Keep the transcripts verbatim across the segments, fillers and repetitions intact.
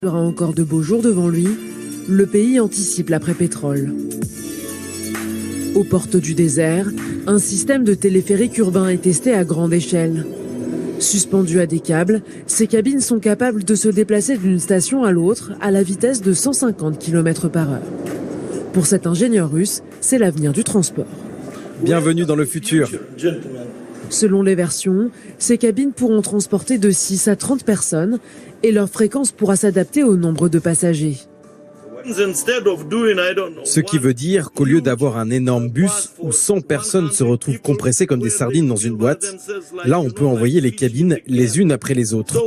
Il aura encore de beaux jours devant lui, le pays anticipe l'après pétrole. Aux portes du désert, un système de téléphérique urbain est testé à grande échelle. Suspendues à des câbles, ces cabines sont capables de se déplacer d'une station à l'autre à la vitesse de cent cinquante kilomètres par heure. Pour cet ingénieur russe, c'est l'avenir du transport. Bienvenue dans le futur. Selon les versions, ces cabines pourront transporter de six à trente personnes et leur fréquence pourra s'adapter au nombre de passagers. Ce qui veut dire qu'au lieu d'avoir un énorme bus où cent personnes se retrouvent compressées comme des sardines dans une boîte, là on peut envoyer les cabines les unes après les autres.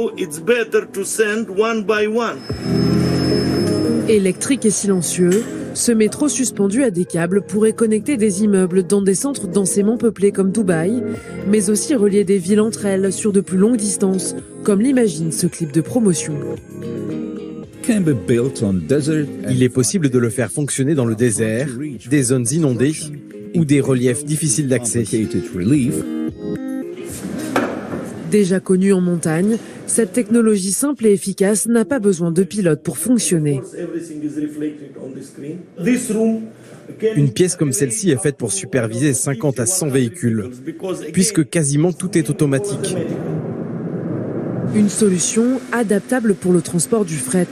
Électrique et silencieux, ce métro suspendu à des câbles pourrait connecter des immeubles dans des centres densément peuplés comme Dubaï, mais aussi relier des villes entre elles sur de plus longues distances, comme l'imagine ce clip de promotion. Il est possible de le faire fonctionner dans le désert, des zones inondées ou des reliefs difficiles d'accès. Déjà connue en montagne, cette technologie simple et efficace n'a pas besoin de pilote pour fonctionner. Une pièce comme celle-ci est faite pour superviser cinquante à cent véhicules, puisque quasiment tout est automatique. Une solution adaptable pour le transport du fret.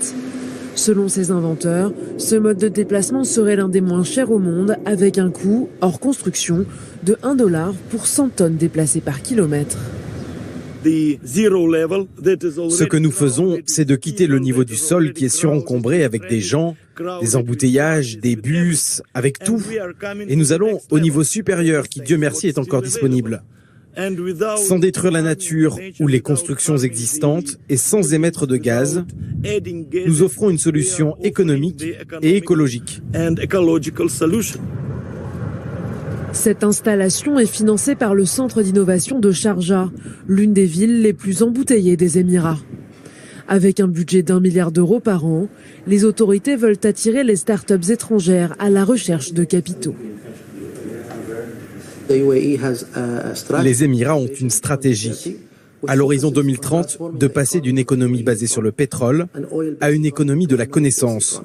Selon ses inventeurs, ce mode de déplacement serait l'un des moins chers au monde, avec un coût, hors construction, de un dollar pour cent tonnes déplacées par kilomètre. Ce que nous faisons, c'est de quitter le niveau du sol qui est surencombré avec des gens, des embouteillages, des bus, avec tout. Et nous allons au niveau supérieur qui, Dieu merci, est encore disponible. Sans détruire la nature ou les constructions existantes et sans émettre de gaz, nous offrons une solution économique et écologique. Cette installation est financée par le centre d'innovation de Sharjah, l'une des villes les plus embouteillées des Émirats. Avec un budget d'un milliard d'euros par an, les autorités veulent attirer les startups étrangères à la recherche de capitaux. Les Émirats ont une stratégie, à l'horizon deux mille trente, de passer d'une économie basée sur le pétrole à une économie de la connaissance.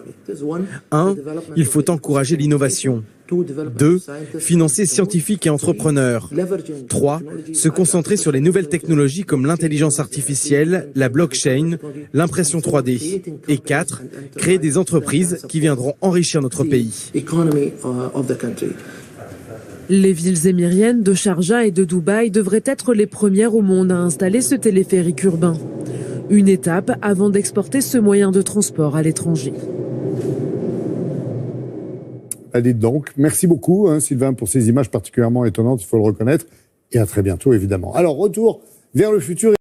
un. Il faut encourager l'innovation. deux. Financer scientifiques et entrepreneurs. trois. Se concentrer sur les nouvelles technologies comme l'intelligence artificielle, la blockchain, l'impression trois D. Et quatre. Créer des entreprises qui viendront enrichir notre pays. Les villes émiriennes de Sharjah et de Dubaï devraient être les premières au monde à installer ce téléphérique urbain. Une étape avant d'exporter ce moyen de transport à l'étranger. Allez donc, merci beaucoup hein, Sylvain pour ces images particulièrement étonnantes, il faut le reconnaître. Et à très bientôt évidemment. Alors retour vers le futur.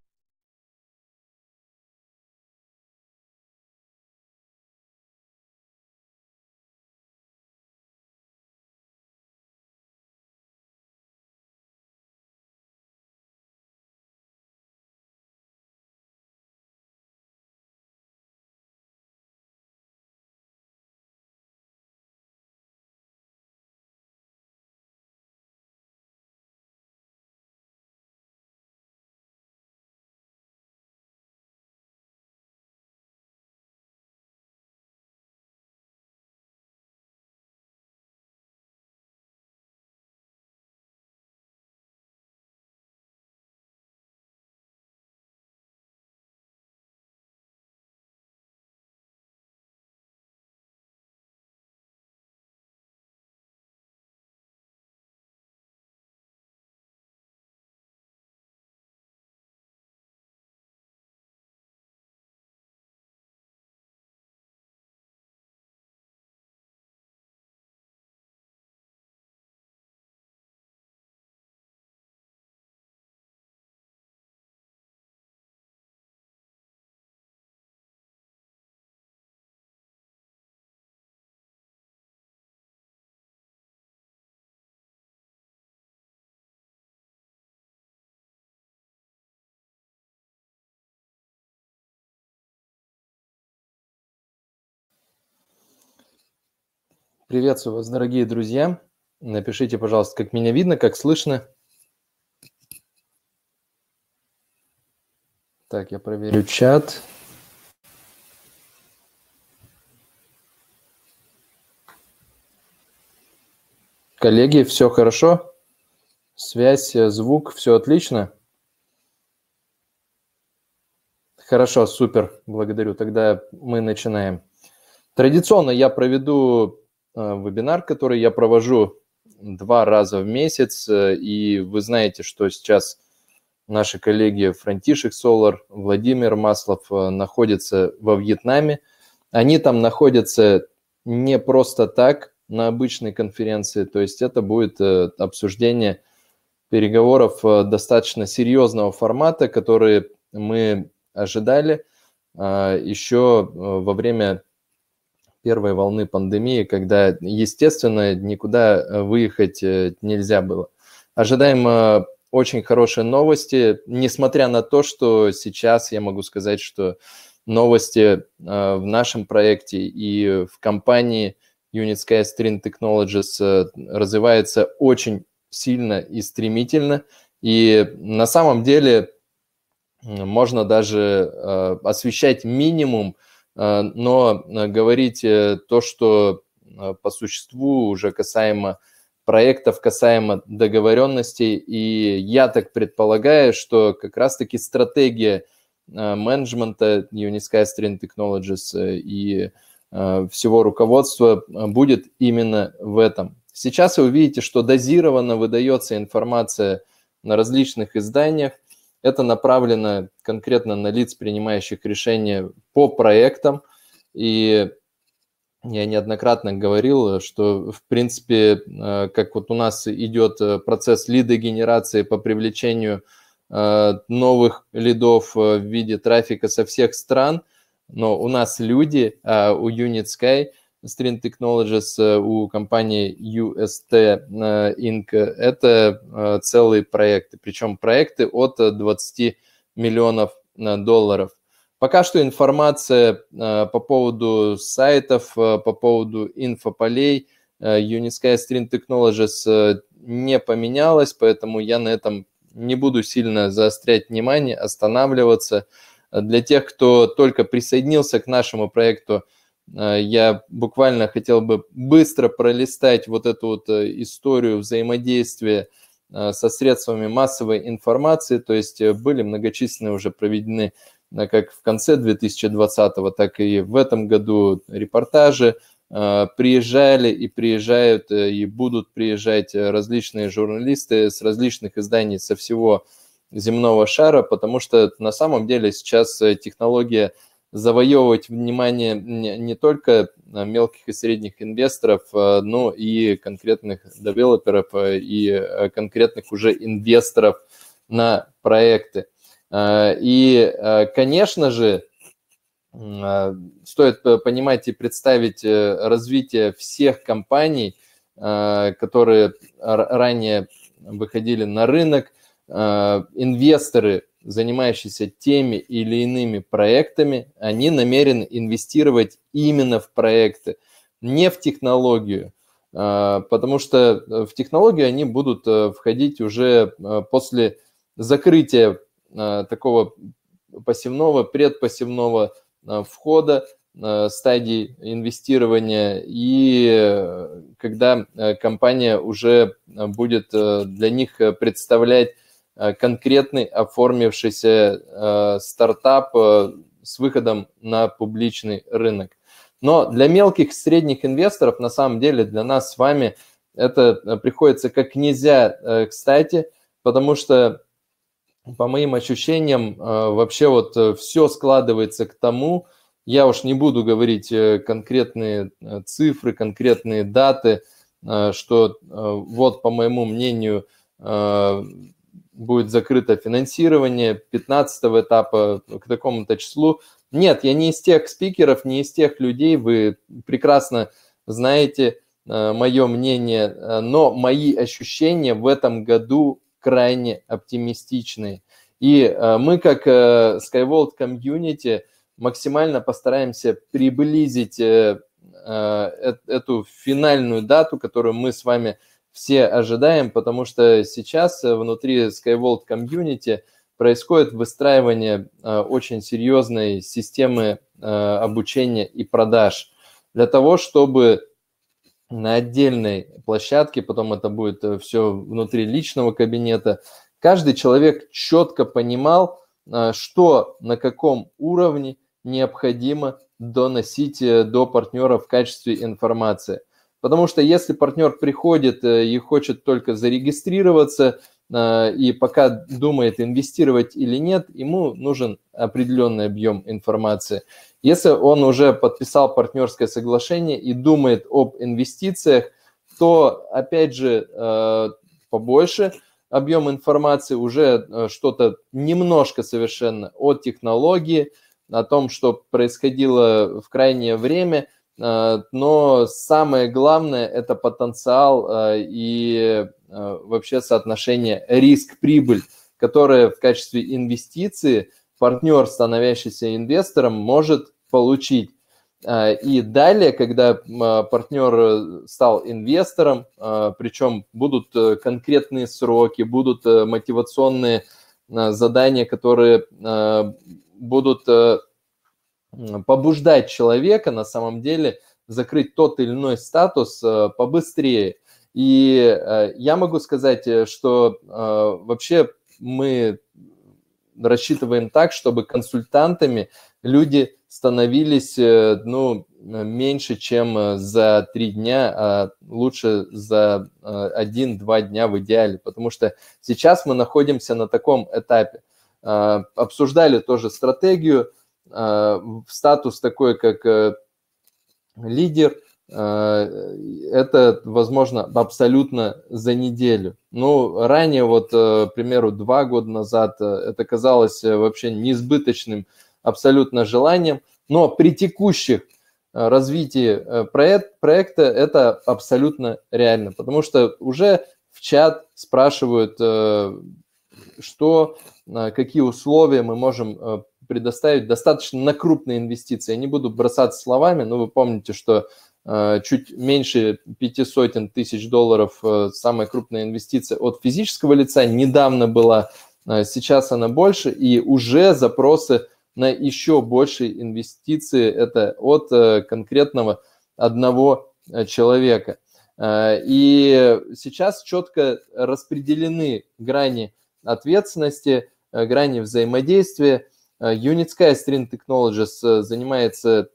Приветствую вас, дорогие друзья. Напишите, пожалуйста, как меня видно, как слышно. Так, я проверю чат. Коллеги, все хорошо? Связь, звук, все отлично? Хорошо, супер, благодарю. Тогда мы начинаем. Традиционно я проведу вебинар, который я провожу два раза в месяц. И вы знаете, что сейчас наши коллеги Франтишек Солар, Владимир Маслов находятся во Вьетнаме. Они там находятся не просто так на обычной конференции, то есть это будет обсуждение переговоров достаточно серьезного формата, которые мы ожидали еще во время первой волны пандемии, когда, естественно, никуда выехать нельзя было. Ожидаем очень хорошие новости, несмотря на то, что сейчас я могу сказать, что новости в нашем проекте и в компании Unitsky Stream Technologies развивается очень сильно и стремительно. И на самом деле можно даже освещать минимум, но говорить то, что по существу уже касаемо проектов, касаемо договоренностей. И я так предполагаю, что как раз-таки стратегия менеджмента Unitsky Stream Technologies и всего руководства будет именно в этом. Сейчас вы увидите, что дозированно выдается информация на различных изданиях. Это направлено конкретно на лиц, принимающих решения по проектам. И я неоднократно говорил, что, в принципе, как вот у нас идет процесс лидогенерации по привлечению новых лидов в виде трафика со всех стран, но у нас люди, а у Unitsky Stream Technologies, у компании ю эс ти Incorporated, это целые проекты, причем проекты от двадцати миллионов долларов. Пока что информация по поводу сайтов, по поводу инфополей Unitsky Stream Technologies не поменялась, поэтому я на этом не буду сильно заострять внимание, останавливаться. Для тех, кто только присоединился к нашему проекту, я буквально хотел бы быстро пролистать вот эту вот историю взаимодействия со средствами массовой информации. То есть были многочисленные уже проведены как в конце две тысячи двадцатого, так и в этом году репортажи. Приезжали и приезжают, и будут приезжать различные журналисты с различных изданий со всего земного шара, потому что на самом деле сейчас технология завоевывать внимание не только мелких и средних инвесторов, но и конкретных девелоперов и конкретных уже инвесторов на проекты. И, конечно же, стоит понимать и представить развитие всех компаний, которые ранее выходили на рынок. Инвесторы, занимающиеся теми или иными проектами, они намерены инвестировать именно в проекты, не в технологию, потому что в технологию они будут входить уже после закрытия такого пассивного, предпассивного входа, стадии инвестирования, и когда компания уже будет для них представлять конкретный оформившийся стартап с выходом на публичный рынок. Но для мелких и средних инвесторов, на самом деле, для нас с вами это приходится как нельзя кстати, потому что, по моим ощущениям, вообще вот все складывается к тому, я уж не буду говорить конкретные цифры, конкретные даты, что вот, по моему мнению, будет закрыто финансирование пятнадцатого этапа к такому-то числу. Нет, я не из тех спикеров, не из тех людей, вы прекрасно знаете мое мнение, но мои ощущения в этом году крайне оптимистичные. И мы, как Sky World Community, максимально постараемся приблизить эту финальную дату, которую мы с вами все ожидаем, потому что сейчас внутри Sky World Community происходит выстраивание очень серьезной системы обучения и продаж для того, чтобы на отдельной площадке, потом это будет все внутри личного кабинета. Каждый человек четко понимал, что на каком уровне необходимо доносить до партнера в качестве информации. Потому что если партнер приходит и хочет только зарегистрироваться, и пока думает, инвестировать или нет, ему нужен определенный объем информации. Если он уже подписал партнерское соглашение и думает об инвестициях, то, опять же, побольше объем информации, уже что-то немножко совершенно о технологии, о том, что происходило в крайнее время, но самое главное – это потенциал и вообще соотношение риск-прибыль, которое в качестве инвестиции партнер, становящийся инвестором, может получить. И далее, когда партнер стал инвестором, причем будут конкретные сроки, будут мотивационные задания, которые будут побуждать человека на самом деле закрыть тот или иной статус побыстрее. И я могу сказать, что вообще мы рассчитываем так, чтобы консультантами люди становились, ну, меньше, чем за три дня, а лучше за один-два дня в идеале, потому что сейчас мы находимся на таком этапе. Обсуждали тоже стратегию, статус такой, как лидер, это возможно абсолютно за неделю. Ну, ранее, вот, к примеру, два года назад это казалось вообще неизбыточным абсолютно желанием, но при текущих развитии проект, проекта это абсолютно реально, потому что уже в чат спрашивают, что, какие условия мы можем предоставить достаточно на крупные инвестиции. Я не буду бросаться словами, но вы помните, что чуть меньше пяти сотен тысяч долларов самая крупная инвестиция от физического лица недавно была, сейчас она больше, и уже запросы на еще большие инвестиции это от конкретного одного человека. И сейчас четко распределены грани ответственности, грани взаимодействия. Unitsky Stream Technologies занимается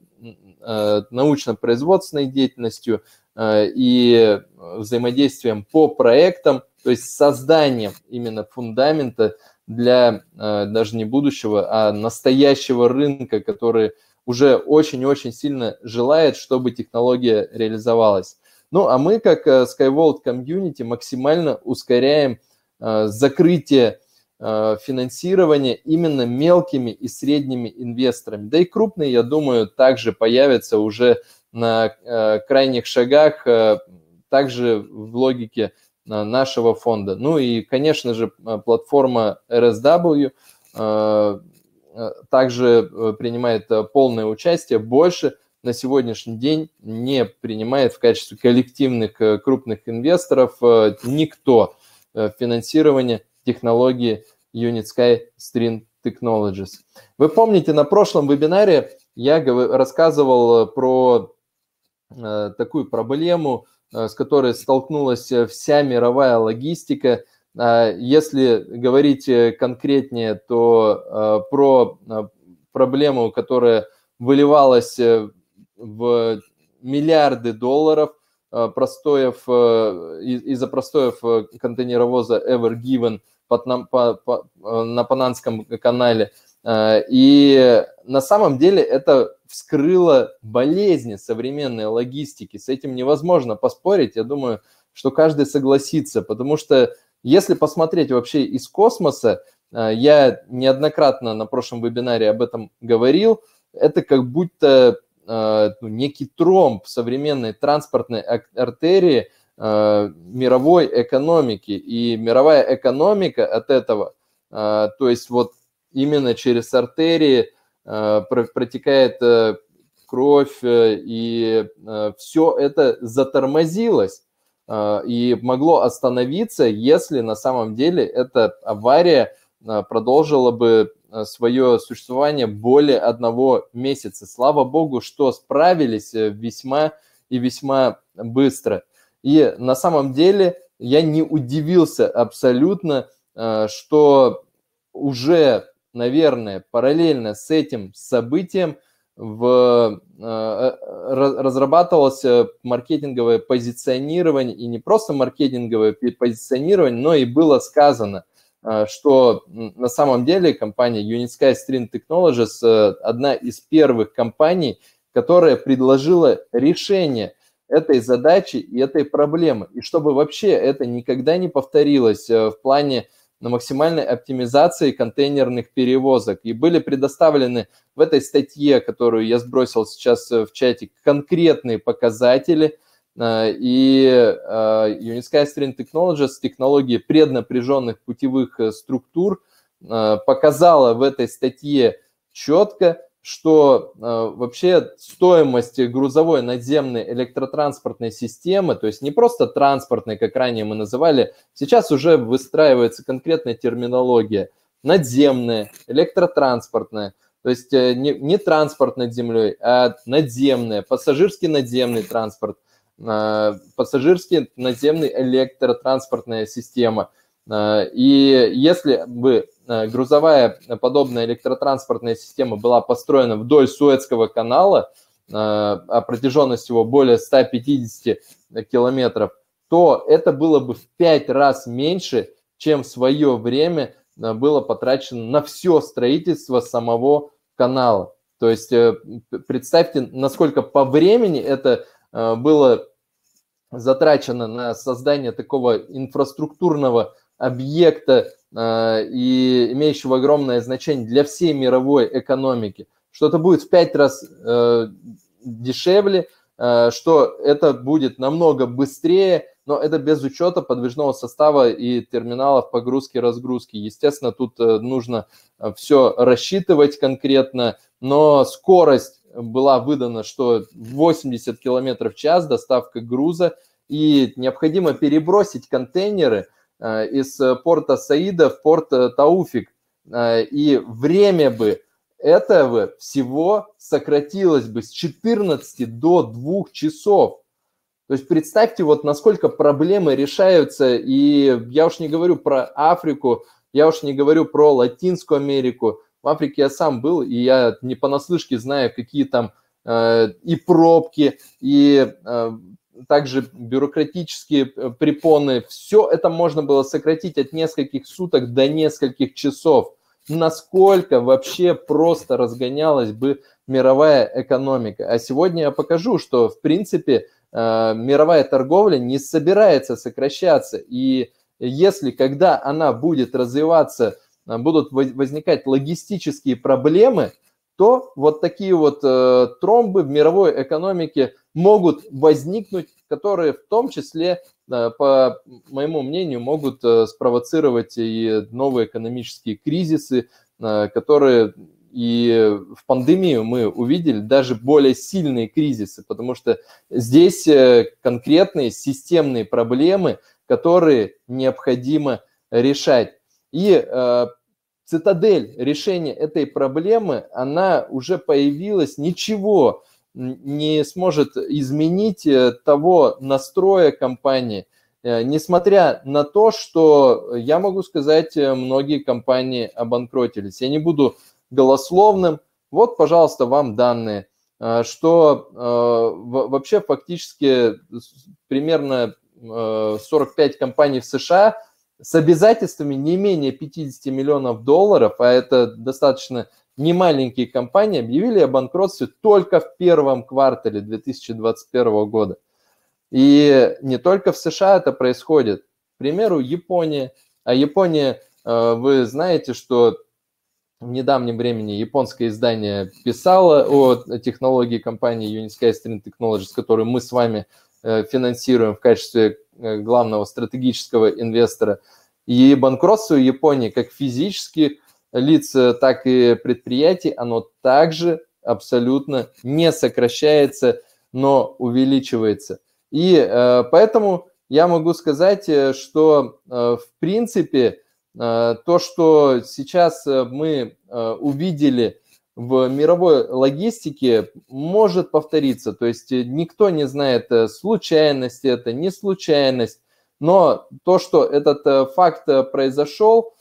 научно-производственной деятельностью и взаимодействием по проектам, то есть созданием именно фундамента для даже не будущего, а настоящего рынка, который уже очень-очень сильно желает, чтобы технология реализовалась. Ну, а мы, как Sky World Community, максимально ускоряем закрытие финансирования именно мелкими и средними инвесторами. Да и крупные, я думаю, также появятся уже на крайних шагах, также в логике нашего фонда. Ну и, конечно же, платформа эр эс дабл ю также принимает полное участие, больше на сегодняшний день не принимает в качестве коллективных крупных инвесторов никто финансирование технологии Unitsky Stream Technologies. Вы помните, на прошлом вебинаре я рассказывал про такую проблему, с которой столкнулась вся мировая логистика. Если говорить конкретнее, то про проблему, которая выливалась в миллиарды долларов простоев, из-за простоев контейнеровоза Ever Given на Панамском канале. И на самом деле это вскрыло болезни современной логистики. С этим невозможно поспорить. Я думаю, что каждый согласится, потому что если посмотреть вообще из космоса, я неоднократно на прошлом вебинаре об этом говорил, это как будто некий тромб современной транспортной артерии мировой экономики. И мировая экономика от этого, то есть вот именно через артерии протекает кровь, и все это затормозилось и могло остановиться, если на самом деле эта авария продолжила бы свое существование более одного месяца. Слава богу, что справились весьма и весьма быстро. И на самом деле я не удивился абсолютно, что уже, наверное, параллельно с этим событием в, разрабатывалось маркетинговое позиционирование, и не просто маркетинговое позиционирование, но и было сказано, что на самом деле компания Unitsky Stream Technologies одна из первых компаний, которая предложила решение этой задачи и этой проблемы. И чтобы вообще это никогда не повторилось в плане максимальной оптимизации контейнерных перевозок. И были предоставлены в этой статье, которую я сбросил сейчас в чатик, конкретные показатели. И Unitsky Stream Technologies, технологии преднапряженных путевых структур, показала в этой статье четко, что вообще стоимость грузовой надземной электротранспортной системы, то есть не просто транспортной, как ранее мы называли, сейчас уже выстраивается конкретная терминология: надземная, электротранспортная. То есть не, не транспорт над землей, а надземная, пассажирский надземный транспорт, пассажирский надземный электротранспортная система. И если бы грузовая подобная электротранспортная система была построена вдоль Суэцкого канала, а протяженность его более ста пятидесяти километров, то это было бы в пять раз меньше, чем в свое время было потрачено на все строительство самого канала. То есть представьте, насколько по времени это было затрачено на создание такого инфраструктурного объекта и имеющего огромное значение для всей мировой экономики, что это будет в пять раз дешевле, что это будет намного быстрее, но это без учета подвижного состава и терминалов погрузки-разгрузки. Естественно, тут нужно все рассчитывать конкретно, но скорость была выдана, что восемьдесят километров в час доставка груза, и необходимо перебросить контейнеры из порта Саида в порт Тауфик. И время бы этого всего сократилось бы с четырнадцати до двух часов. То есть представьте, вот насколько проблемы решаются. И я уж не говорю про Африку, я уж не говорю про Латинскую Америку. В Африке я сам был, и я не понаслышке знаю, какие там э, и пробки, и... Э, также бюрократические препоны. Все это можно было сократить от нескольких суток до нескольких часов. Насколько вообще просто разгонялась бы мировая экономика. А сегодня я покажу, что в принципе мировая торговля не собирается сокращаться. И если, когда она будет развиваться, будут возникать логистические проблемы, то вот такие вот э, тромбы в мировой экономике могут возникнуть, которые в том числе, э, по моему мнению, могут э, спровоцировать и новые экономические кризисы, э, которые и в пандемию мы увидели, даже более сильные кризисы, потому что здесь э, конкретные системные проблемы, которые необходимо решать. И э, цитадель решения этой проблемы, она уже появилась, ничего не сможет изменить того настроя компании. Несмотря на то, что, я могу сказать, многие компании обанкротились. Я не буду голословным. Вот, пожалуйста, вам данные, что вообще фактически примерно сорок пять компаний в США с обязательствами не менее пятидесяти миллионов долларов, а это достаточно немаленькие компании, объявили о банкротстве только в первом квартале две тысячи двадцать первого года. И не только в США это происходит. К примеру, Япония. А Япония, вы знаете, что в недавнем времени японское издание писало о технологии компании Unitsky Stream Technologies, которую мы с вами финансируем в качестве главного стратегического инвестора. И банкротство в Японии как физических лиц, так и предприятий, оно также абсолютно не сокращается, но увеличивается. И э, поэтому я могу сказать, что э, в принципе э, то, что сейчас мы э, увидели в мировой логистике может повториться. То есть никто не знает, случайность это, не случайность. Но то, что этот факт произошел,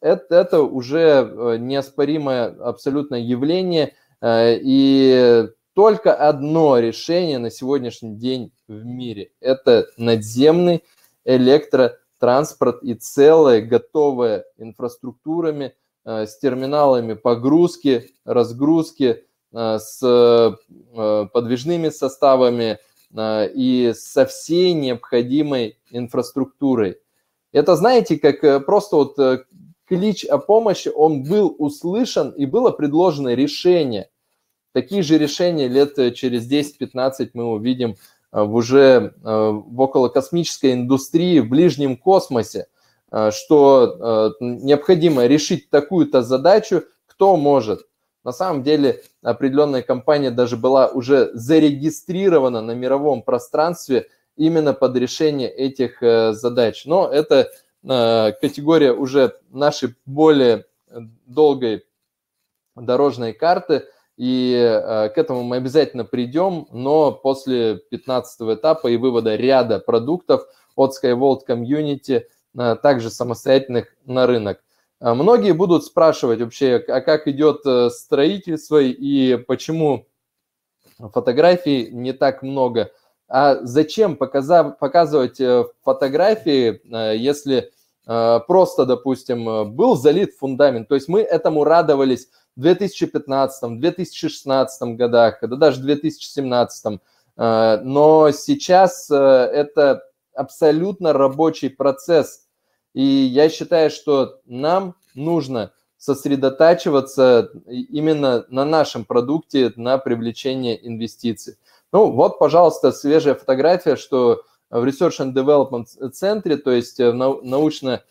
это, это уже неоспоримое абсолютно явление. И только одно решение на сегодняшний день в мире – это надземный электротранспорт и целая готовая инфраструктурами, с терминалами погрузки, разгрузки, с подвижными составами и со всей необходимой инфраструктурой. Это, знаете, как просто вот клич о помощи, он был услышан и было предложено решение. Такие же решения лет через десять-пятнадцать мы увидим в уже в околокосмической индустрии, в ближнем космосе, что необходимо решить такую-то задачу, кто может. На самом деле определенная компания даже была уже зарегистрирована на мировом пространстве именно под решение этих задач. Но это категория уже нашей более долгой дорожной карты, и к этому мы обязательно придем, но после пятнадцатого этапа и вывода ряда продуктов от Sky World Community, также самостоятельных, на рынок. Многие будут спрашивать вообще, а как идет строительство и почему фотографий не так много. А зачем показывать фотографии, если просто, допустим, был залит фундамент? То есть мы этому радовались в две тысячи пятнадцатом, две тысячи шестнадцатом годах, да даже в две тысячи семнадцатом. Но сейчас это абсолютно рабочий процесс. И я считаю, что нам нужно сосредотачиваться именно на нашем продукте, на привлечении инвестиций. Ну вот, пожалуйста, свежая фотография, что в Research and Development центре, то есть в научно,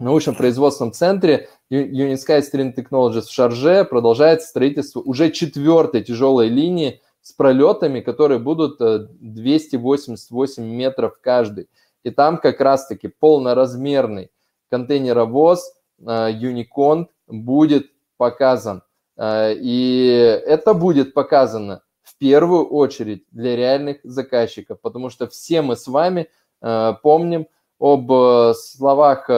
научно-производственном центре Unitsky Stream Technologies в Шарже продолжается строительство уже четвертой тяжелой линии с пролетами, которые будут двести восемьдесят восемь метров каждый. И там как раз-таки полноразмерный контейнеровоз Unicorn будет показан. И это будет показано в первую очередь для реальных заказчиков, потому что все мы с вами помним об словах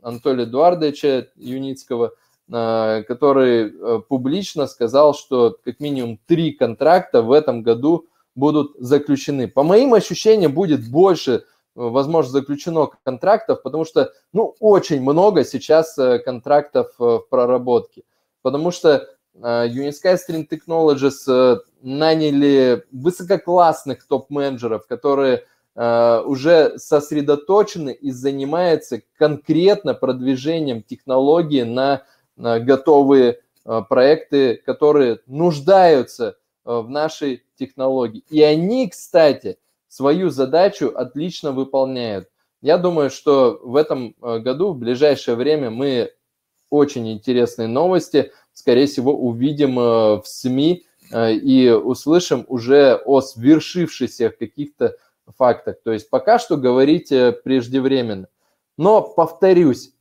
Анатолия Эдуардовича Юницкого, который публично сказал, что как минимум три контракта в этом году будут заключены. По моим ощущениям, будет больше, возможно, заключено контрактов, потому что, ну, очень много сейчас контрактов в проработке. Потому что Unitsky Stream Technologies наняли высококлассных топ-менеджеров, которые уже сосредоточены и занимаются конкретно продвижением технологии на готовые проекты, которые нуждаются в нашей технологии. И они, кстати, свою задачу отлично выполняют. Я думаю, что в этом году, в ближайшее время, мы очень интересные новости, скорее всего, увидим в СМИ и услышим уже о свершившихся каких-то фактах. То есть пока что говорить преждевременно. Но, повторюсь,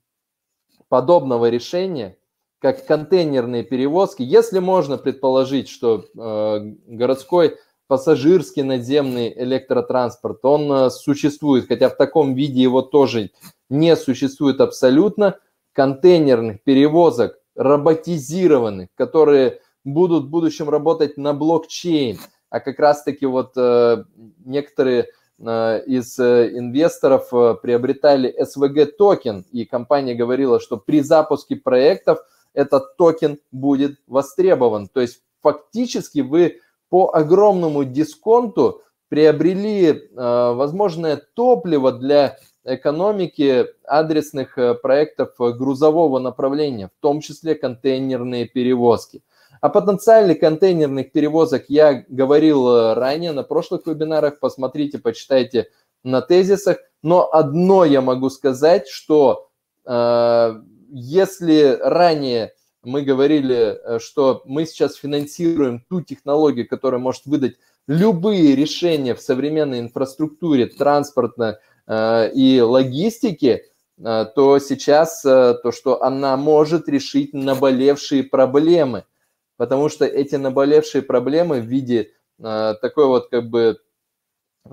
подобного решения, как контейнерные перевозки, если можно предположить, что э, городской пассажирский надземный электротранспорт, он э, существует, хотя в таком виде его тоже не существует абсолютно, контейнерных перевозок, роботизированных, которые будут в будущем работать на блокчейн, а как раз-таки вот э, некоторые из инвесторов приобретали эс ви джи токен, и компания говорила, что при запуске проектов этот токен будет востребован. То есть фактически вы по огромному дисконту приобрели возможное топливо для экономики адресных проектов грузового направления, в том числе контейнерные перевозки. О потенциале контейнерных перевозок я говорил ранее на прошлых вебинарах, посмотрите, почитайте на тезисах. Но одно я могу сказать, что э, если ранее мы говорили, что мы сейчас финансируем ту технологию, которая может выдать любые решения в современной инфраструктуре, транспортной э, и логистике, то сейчас то, что она может решить наболевшие проблемы, потому что эти наболевшие проблемы в виде такой вот как бы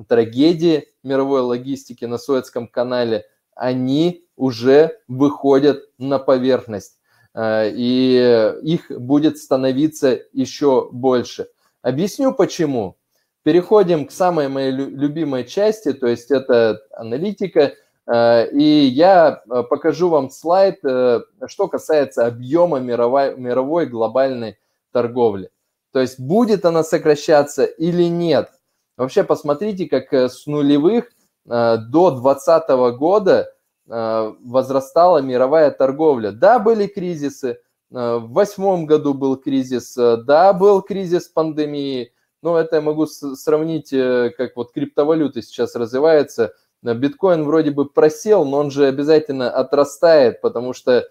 трагедии мировой логистики на Суэцком канале, они уже выходят на поверхность, и их будет становиться еще больше. Объясню почему. Переходим к самой моей любимой части, то есть это аналитика, и я покажу вам слайд, что касается объема мировой, мировой глобальной торговли. То есть будет она сокращаться или нет. Вообще посмотрите, как с нулевых до две тысячи двадцатого года возрастала мировая торговля. Да, были кризисы, в две тысячи восьмом году был кризис, да, был кризис пандемии, но это я могу сравнить, как вот криптовалюты сейчас развиваются. Биткоин вроде бы просел, но он же обязательно отрастает, потому что,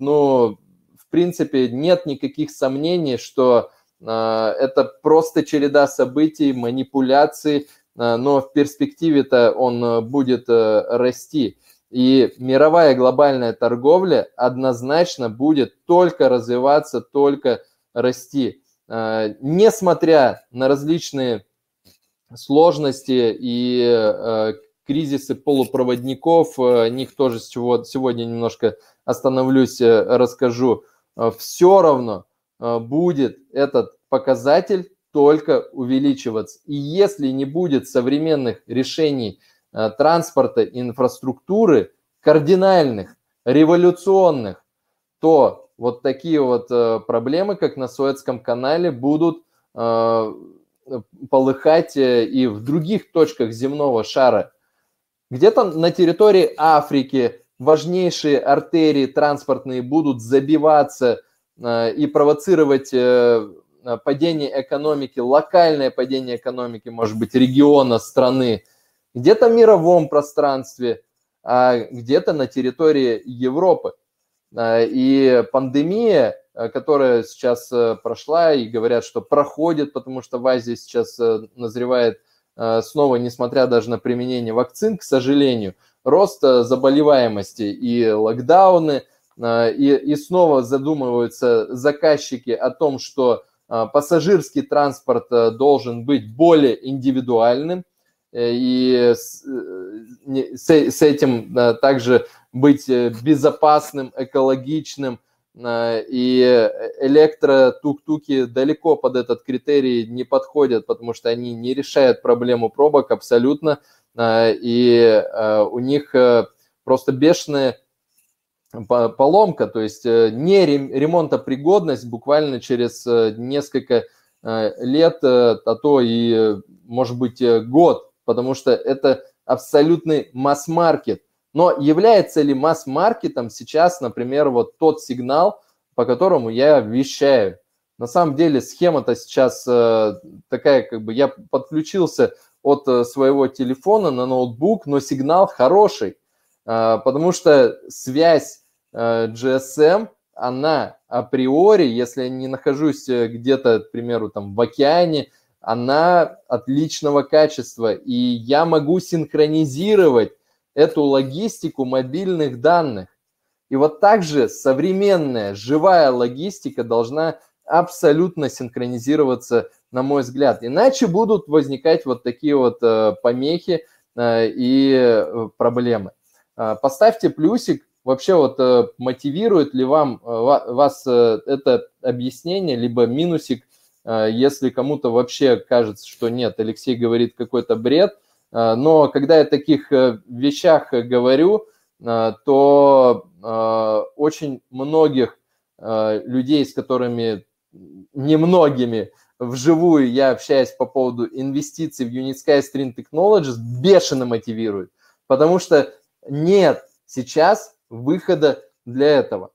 ну, в принципе, нет никаких сомнений, что это просто череда событий, манипуляций, но в перспективе-то он будет расти. И мировая глобальная торговля однозначно будет только развиваться, только расти. Несмотря на различные сложности и кризисы полупроводников, о них тоже сегодня немножко остановлюсь, расскажу, все равно будет этот показатель только увеличиваться. И если не будет современных решений транспорта, инфраструктуры, кардинальных, революционных, то вот такие вот проблемы, как на Суэцком канале, будут полыхать и в других точках земного шара. Где-то на территории Африки важнейшие артерии транспортные будут забиваться и провоцировать падение экономики, локальное падение экономики, может быть, региона, страны, где-то в мировом пространстве, а где-то на территории Европы. И пандемия, которая сейчас прошла, и говорят, что проходит, потому что в Азии сейчас назревает снова, несмотря даже на применение вакцин, к сожалению, рост заболеваемости и локдауны, и, и снова задумываются заказчики о том, что пассажирский транспорт должен быть более индивидуальным, и с, с этим также быть безопасным, экологичным, и электро-тук-туки далеко под этот критерий не подходят, потому что они не решают проблему пробок абсолютно, и у них просто бешеная поломка, то есть не ремонтопригодность буквально через несколько лет, а то и, может быть, год, потому что это абсолютный масс-маркет. Но является ли масс-маркетом сейчас, например, вот тот сигнал, по которому я вещаю? На самом деле схема-то сейчас такая, как бы я подключился от своего телефона на ноутбук, но сигнал хороший, потому что связь джи эс эм, она априори, если я не нахожусь где-то, к примеру, там в океане, она отличного качества, и я могу синхронизировать эту логистику мобильных данных. И вот также современная живая логистика должна абсолютно синхронизироваться, на мой взгляд. Иначе будут возникать вот такие вот помехи и проблемы. Поставьте плюсик, вообще вот мотивирует ли вам, вас это объяснение, либо минусик, если кому-то вообще кажется, что нет, Алексей говорит какой-то бред. Но когда я о таких вещах говорю, то очень многих людей, с которыми, немногими, вживую я общаюсь по поводу инвестиций в Unitsky Stream Technologies, бешено мотивирует, потому что нет сейчас выхода для этого.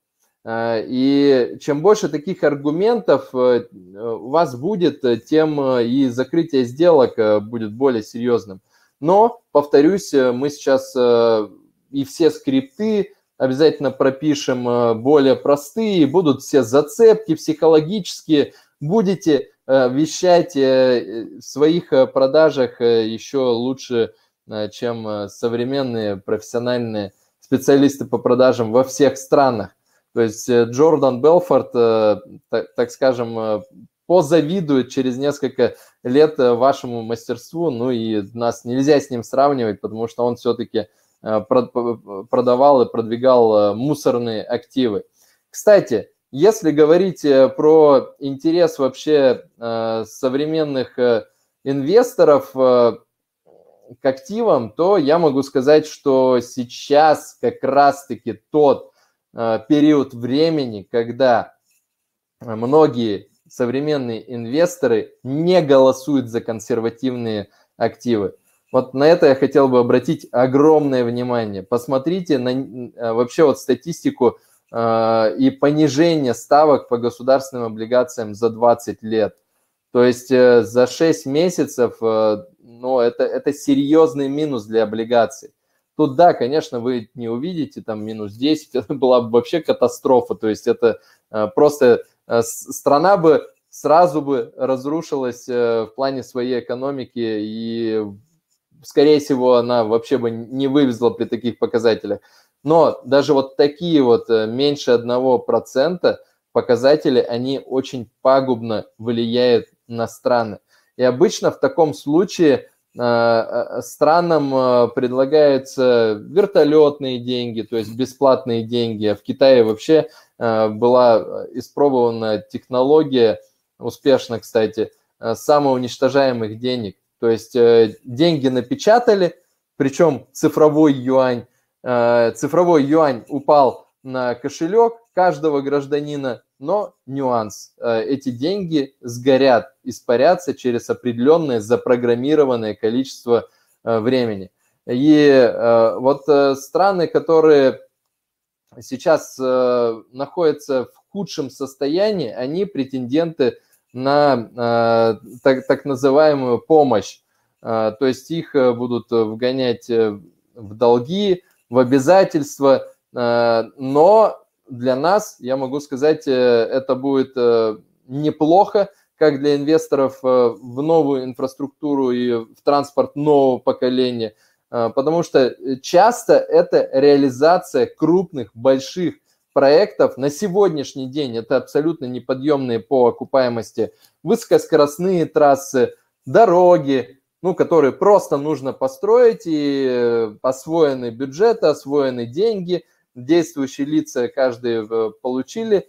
И чем больше таких аргументов у вас будет, тем и закрытие сделок будет более серьезным. Но, повторюсь, мы сейчас и все скрипты обязательно пропишем более простые, будут все зацепки психологические, будете вещать в своих продажах еще лучше, чем современные профессиональные специалисты по продажам во всех странах. То есть Джордан Белфорд, так скажем, позавидует через несколько лет вашему мастерству, ну и нас нельзя с ним сравнивать, потому что он все-таки продавал и продвигал мусорные активы. Кстати, если говорить про интерес вообще современных инвесторов к активам, то я могу сказать, что сейчас как раз-таки тот период времени, когда многие современные инвесторы не голосуют за консервативные активы. Вот на это я хотел бы обратить огромное внимание. Посмотрите на вообще вот статистику и понижение ставок по государственным облигациям за двадцать лет. То есть за шесть месяцев, ну, это, это серьезный минус для облигаций. Тут, да, конечно, вы не увидите, там, минус десять, это была бы вообще катастрофа, то есть это просто страна бы сразу бы разрушилась в плане своей экономики, и, скорее всего, она вообще бы не вывезла при таких показателях. Но даже вот такие вот меньше одного процента показатели, они очень пагубно влияют на страны. И обычно в таком случае странам предлагаются вертолетные деньги, то есть бесплатные деньги. А в Китае вообще была испробована технология, успешно, кстати, самоуничтожаемых денег. То есть деньги напечатали, причем цифровой юань. Цифровой юань упал на кошелек каждого гражданина, но нюанс. Эти деньги сгорят, испарятся через определенное запрограммированное количество времени. И вот страны, которые сейчас находятся в худшем состоянии, они претенденты на так, так называемую помощь. То есть их будут вгонять в долги, в обязательства, но для нас, я могу сказать, это будет неплохо, как для инвесторов в новую инфраструктуру и в транспорт нового поколения, потому что часто это реализация крупных, больших проектов. На сегодняшний день это абсолютно неподъемные по окупаемости высокоскоростные трассы, дороги, ну, которые просто нужно построить, и освоены бюджеты, освоены деньги, действующие лица каждый получили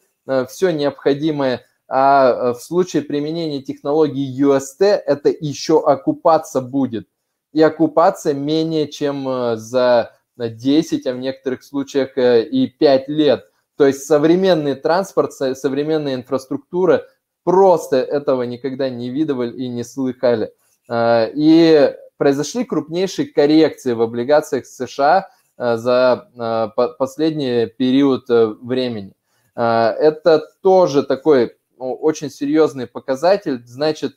все необходимое, а в случае применения технологии ю эс ти это еще окупаться будет. И окупаться менее чем за десять, а в некоторых случаях и пять лет. То есть современный транспорт, современная инфраструктура просто этого никогда не видывали и не слыхали. И произошли крупнейшие коррекции в облигациях США за последний период времени. Это тоже такой очень серьезный показатель. Значит,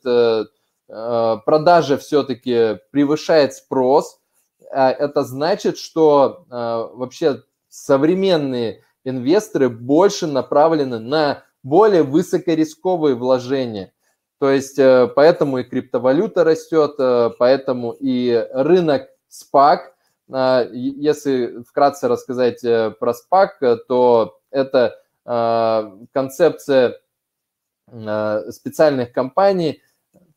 продажа все-таки превышает спрос. Это значит, что вообще современные инвесторы больше направлены на более высокорисковые вложения. То есть поэтому и криптовалюта растет, поэтому и рынок спак. Если вкратце рассказать про спак, то это концепция специальных компаний,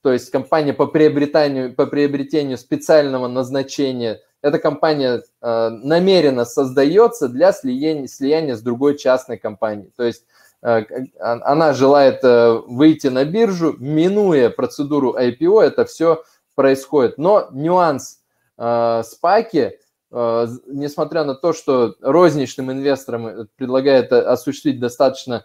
то есть компания по приобретению, по приобретению специального назначения. Эта компания намеренно создается для слияния, слияния с другой частной компанией. То есть она желает выйти на биржу, минуя процедуру ай пи о, это все происходит. Но нюанс спаки, несмотря на то, что розничным инвесторам предлагает осуществить достаточно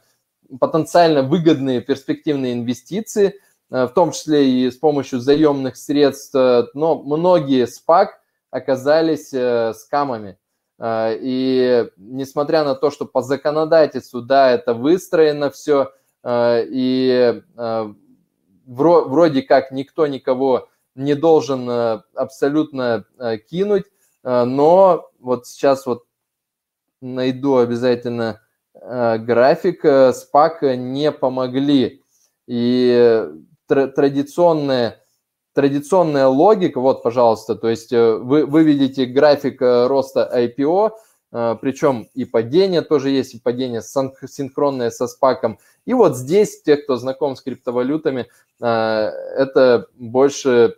потенциально выгодные перспективные инвестиции, в том числе и с помощью заемных средств, но многие спак оказались скамами. И несмотря на то, что по законодательству, да, это выстроено все, и вроде как никто никого не должен абсолютно кинуть, но вот сейчас вот найду обязательно график, спак не помогли. И традиционная, традиционная логика, вот, пожалуйста, то есть вы, вы видите график роста ай пи о, причем и падение тоже есть, и падение синхронное со спаком. И вот здесь, те, кто знаком с криптовалютами, это больше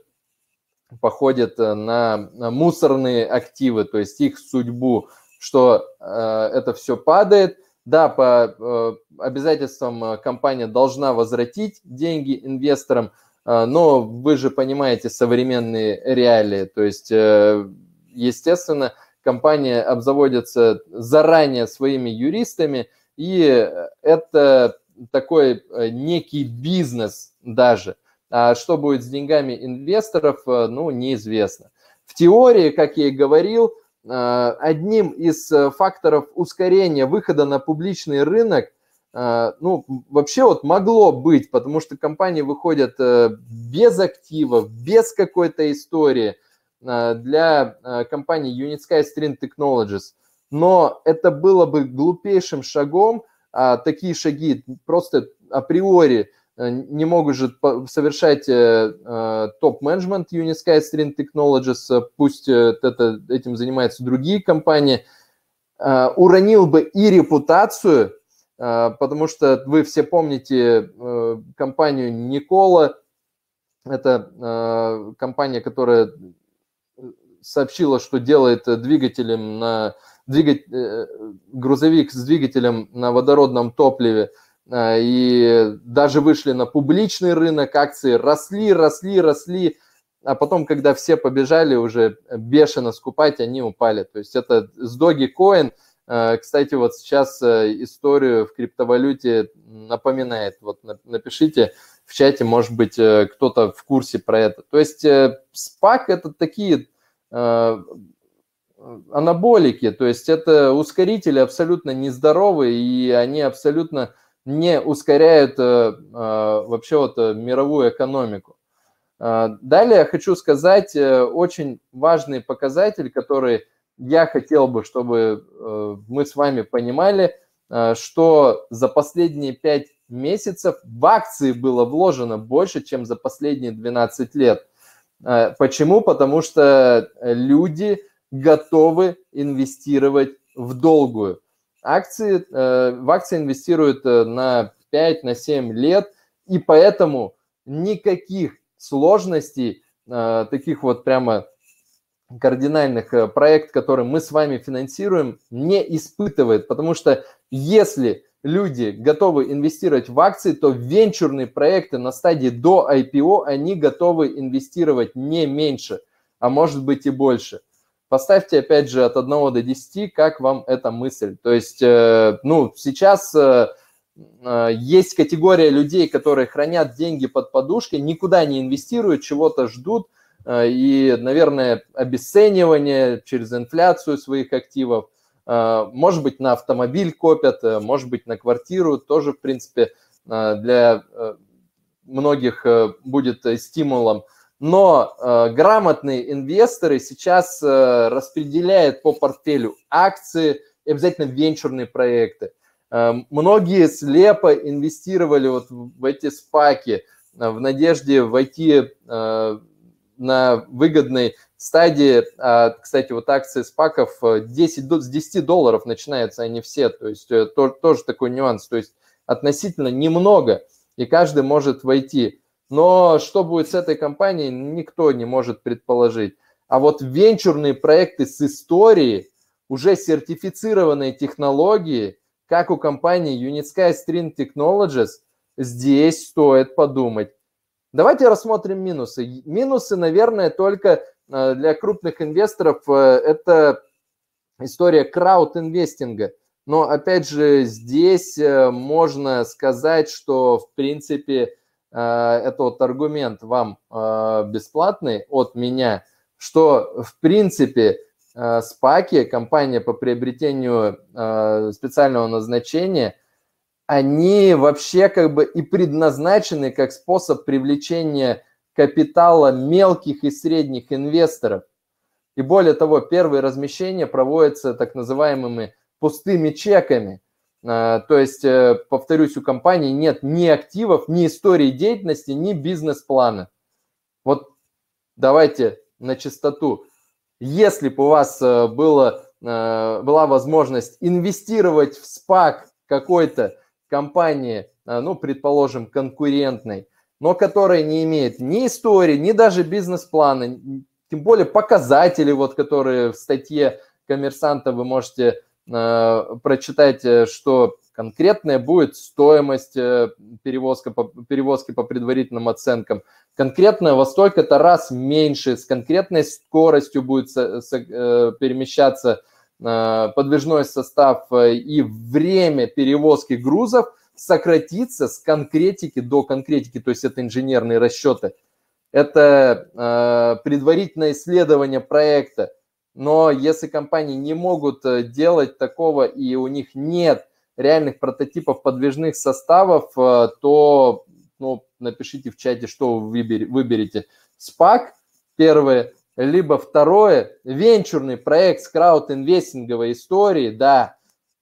походит на мусорные активы, то есть их судьбу, что это все падает. Да, по обязательствам компания должна возвратить деньги инвесторам, но вы же понимаете современные реалии, то есть, естественно, компания обзаводится заранее своими юристами, и это такой некий бизнес даже. А что будет с деньгами инвесторов, ну, неизвестно. В теории, как я и говорил, одним из факторов ускорения выхода на публичный рынок, ну, вообще вот могло быть, потому что компании выходят без активов, без какой-то истории, для компании Unitsky Stream Technologies, но это было бы глупейшим шагом, а такие шаги просто априори не могут же совершать топ-менеджмент Unitsky Stream Technologies, пусть это, этим занимаются другие компании, уронил бы и репутацию, потому что вы все помните компанию Никола, это компания, которая сообщила, что делает двигателем на, двигать, грузовик с двигателем на водородном топливе, и даже вышли на публичный рынок, акции росли, росли, росли, а потом, когда все побежали уже бешено скупать, они упали. То есть это с DoggyCoin, кстати, вот сейчас историю в криптовалюте напоминает. Вот напишите в чате, может быть, кто-то в курсе про это. То есть спак – это такие... анаболики, то есть это ускорители абсолютно нездоровые, и они абсолютно не ускоряют э, вообще вот мировую экономику. Далее я хочу сказать очень важный показатель, который я хотел бы, чтобы мы с вами понимали, что за последние пять месяцев в акции было вложено больше, чем за последние двенадцать лет. Почему? Потому что люди готовы инвестировать в долгую. Акции, в акции инвестируют на пять, на семь лет, и поэтому никаких сложностей, таких вот прямо кардинальных проект, который мы с вами финансируем, не испытывает. Потому что если люди готовы инвестировать в акции, то венчурные проекты на стадии до ай пи о, они готовы инвестировать не меньше, а может быть и больше. Поставьте, опять же, от одного до десяти, как вам эта мысль. То есть, ну, сейчас есть категория людей, которые хранят деньги под подушкой, никуда не инвестируют, чего-то ждут, и, наверное, обесценивание через инфляцию своих активов. Может быть, на автомобиль копят, может быть, на квартиру. Тоже, в принципе, для многих будет стимулом. Но грамотные инвесторы сейчас распределяют по портфелю акции, обязательно венчурные проекты. Многие слепо инвестировали вот в эти спаки в надежде войти на выгодной стадии. Кстати, вот акции спаков десять, с десяти долларов начинаются они все, то есть тоже такой нюанс, то есть относительно немного, и каждый может войти. Но что будет с этой компанией, никто не может предположить. А вот венчурные проекты с историей, уже сертифицированные технологии, как у компании Unitsky Stream Technologies, здесь стоит подумать. Давайте рассмотрим минусы. Минусы, наверное, только для крупных инвесторов – это история крауд-инвестинга. Но, опять же, здесь можно сказать, что, в принципе, это вот аргумент вам бесплатный от меня, что, в принципе, спаки, компания по приобретению специального назначения, они вообще как бы и предназначены как способ привлечения капитала мелких и средних инвесторов. И более того, первые размещения проводятся так называемыми пустыми чеками. То есть, повторюсь, у компании нет ни активов, ни истории деятельности, ни бизнес-плана. Вот давайте на чистоту. Если бы у вас было была возможность инвестировать в спак какой-то компании, ну, предположим, конкурентной, но которая не имеет ни истории, ни даже бизнес-плана, тем более показатели, вот, которые в статье «Коммерсанта» вы можете э, прочитать, что конкретная будет стоимость перевозка по, перевозки по предварительным оценкам, конкретно во столько-то раз меньше, с конкретной скоростью будет со, со, э, перемещаться э, подвижной состав, э, и время перевозки грузов сократится с конкретики до конкретики, то есть это инженерные расчеты, это э, предварительное исследование проекта. Но если компании не могут делать такого и у них нет реальных прототипов подвижных составов, то, ну, напишите в чате, что вы выберете. спак, первое, либо второе, венчурный проект с краудинвестинговой историей, да,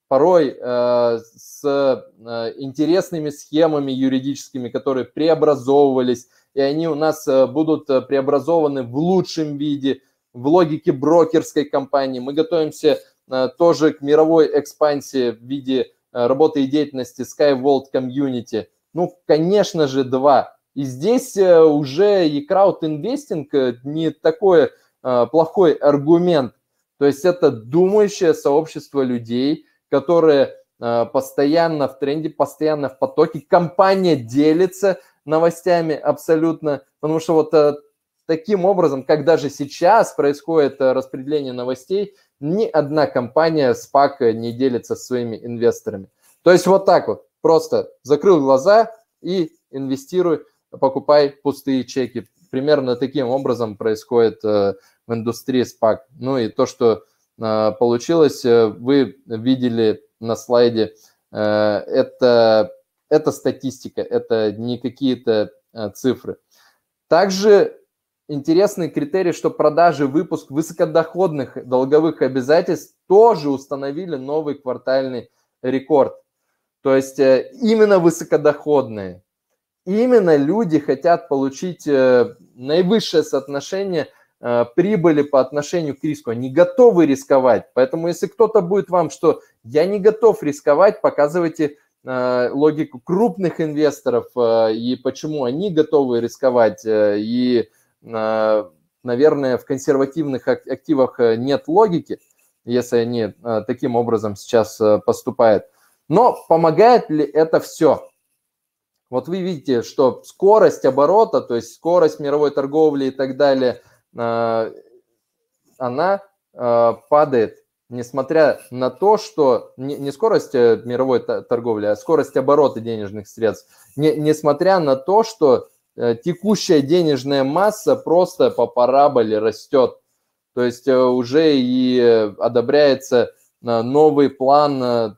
порой э, с э, интересными схемами юридическими, которые преобразовывались, и они у нас будут преобразованы в лучшем виде, в логике брокерской компании. Мы готовимся э, тоже к мировой экспансии в виде работы и деятельности Sky World Community. Ну, конечно же, два. И здесь уже и краудинвестинг не такой а, плохой аргумент. То есть это думающее сообщество людей, которые а, постоянно в тренде, постоянно в потоке. Компания делится новостями абсолютно, потому что вот а, таким образом, как даже сейчас происходит а, распределение новостей, ни одна компания спак не делится со своими инвесторами. То есть вот так вот. Просто закрыл глаза и инвестируй, покупай пустые чеки. Примерно таким образом происходит в индустрии спак. Ну и то, что получилось, вы видели на слайде. Это, это статистика, это не какие-то цифры. Также интересный критерий, что продажи, выпуск высокодоходных долговых обязательств тоже установили новый квартальный рекорд. То есть именно высокодоходные. Именно люди хотят получить наивысшее соотношение прибыли по отношению к риску. Они готовы рисковать. Поэтому если кто-то будет вам, что я не готов рисковать, показывайте логику крупных инвесторов и почему они готовы рисковать. И наверное, в консервативных активах нет логики, если они таким образом сейчас поступают. Но помогает ли это все? Вот вы видите, что скорость оборота, то есть скорость мировой торговли и так далее, она падает, несмотря на то, что... Не скорость мировой торговли, а скорость оборота денежных средств. Несмотря на то, что текущая денежная масса просто по параболе растет. То есть уже и одобряется новый план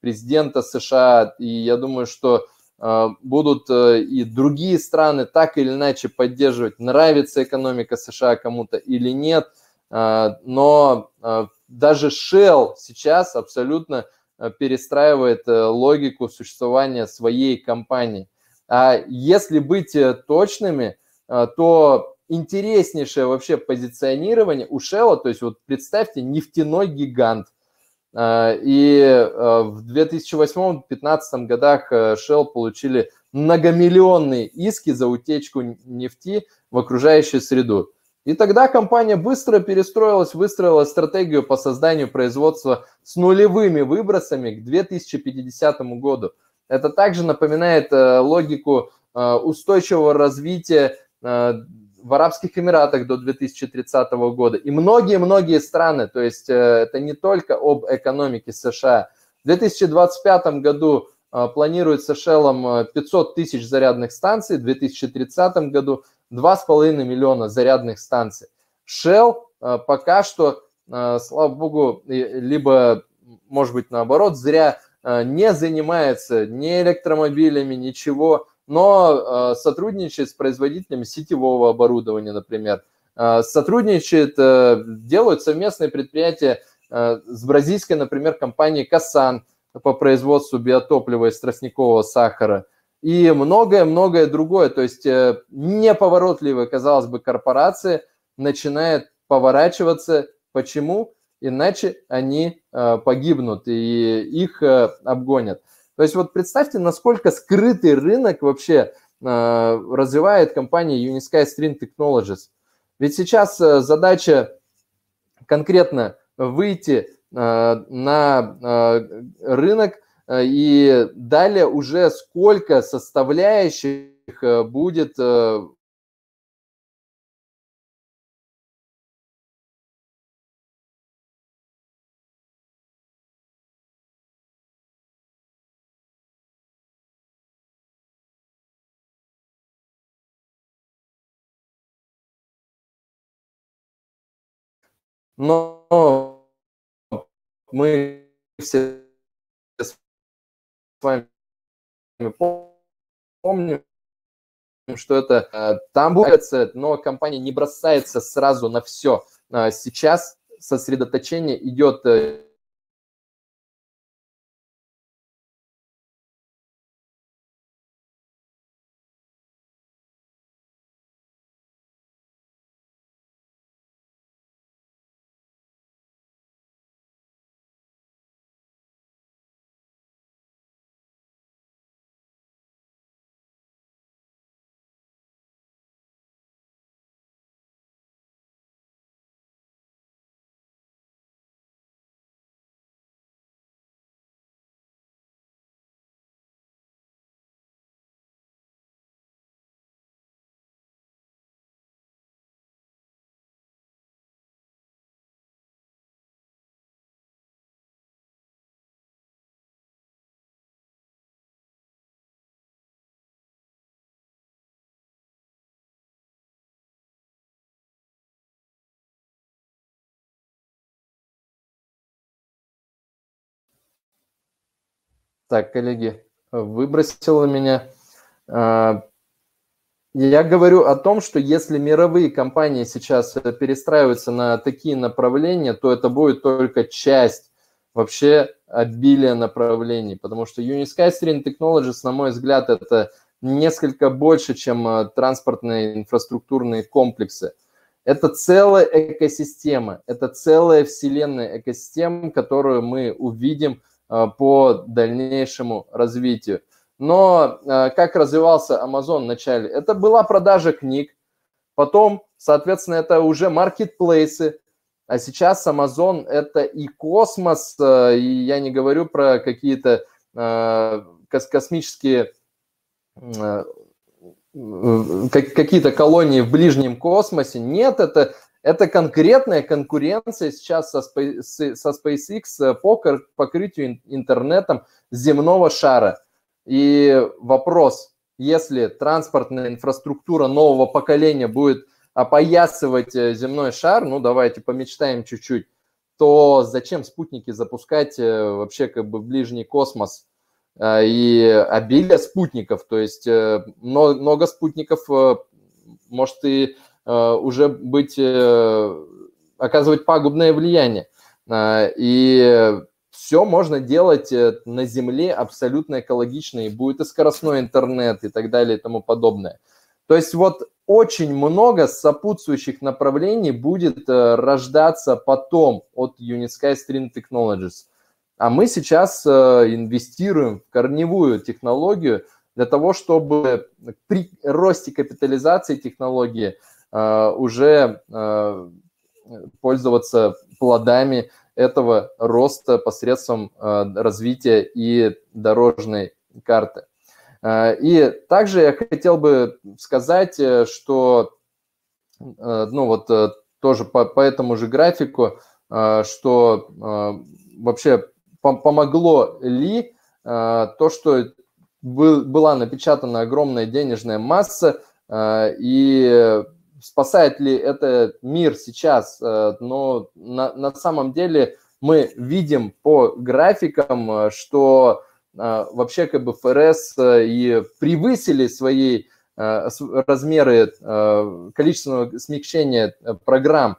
президента США. И я думаю, что будут и другие страны так или иначе поддерживать. Нравится экономика США кому-то или нет. Но даже Shell сейчас абсолютно перестраивает логику существования своей компании. А если быть точными, то интереснейшее вообще позиционирование у Shell, то есть вот представьте, нефтяной гигант. И в две тысячи восьмом — две тысячи пятнадцатом годах Shell получили многомиллионные иски за утечку нефти в окружающую среду. И тогда компания быстро перестроилась, выстроила стратегию по созданию производства с нулевыми выбросами к две тысячи пятидесятому году. Это также напоминает логику устойчивого развития в Арабских Эмиратах до две тысячи тридцатого года. И многие-многие страны, то есть это не только об экономике США. В две тысячи двадцать пятом году планируется Shell'ом пятьсот тысяч зарядных станций, в две тысячи тридцатом году два с половиной миллиона зарядных станций. Shell пока что, слава богу, либо, может быть, наоборот, зря не занимается ни электромобилями, ничего, но сотрудничает с производителями сетевого оборудования, например. Сотрудничает, делают совместные предприятия с бразильской, например, компанией Касан по производству биотоплива из тростникового сахара и многое-многое другое. То есть неповоротливые, казалось бы, корпорации начинают поворачиваться. Почему? иначе они погибнут и их обгонят. То есть вот представьте, насколько скрытый рынок вообще развивает компания Unitsky Stream Technologies. Ведь сейчас задача конкретно выйти на рынок и далее уже сколько составляющих будет Но мы все с вами помним, что это там будет, но компания не бросается сразу на все. Сейчас сосредоточение идет Так, коллеги, выбросило меня. Я говорю о том, что если мировые компании сейчас перестраиваются на такие направления, то это будет только часть вообще обилия направлений, потому что Unitsky Stream Technologies, на мой взгляд, это несколько больше, чем транспортные инфраструктурные комплексы. Это целая экосистема, это целая вселенная экосистем, которую мы увидим по дальнейшему развитию. Но как развивался Amazon вначале? Это была продажа книг, потом, соответственно, это уже маркетплейсы, а сейчас Amazon – это и космос, и я не говорю про какие-то космические, какие-то колонии в ближнем космосе. Нет, это... Это конкретная конкуренция сейчас со SpaceX по покрытию интернетом земного шара. И вопрос, если транспортная инфраструктура нового поколения будет опоясывать земной шар, ну давайте помечтаем чуть-чуть, то зачем спутники запускать вообще как бы в ближний космос? И обилие спутников, то есть много спутников, может и... уже быть, оказывать пагубное влияние. И все можно делать на Земле абсолютно экологично, и будет и скоростной интернет, и так далее, и тому подобное. То есть вот очень много сопутствующих направлений будет рождаться потом от Unitsky Stream Technologies. А мы сейчас инвестируем в корневую технологию для того, чтобы при росте капитализации технологии уже пользоваться плодами этого роста посредством развития и дорожной карты. И также я хотел бы сказать, что, ну вот тоже по, по этому же графику, что вообще помогло ли то, что была напечатана огромная денежная масса, и... Спасает ли это мир сейчас? Но на, на самом деле мы видим по графикам, что вообще как бы ФРС и превысили свои размеры количественного смягчения программ.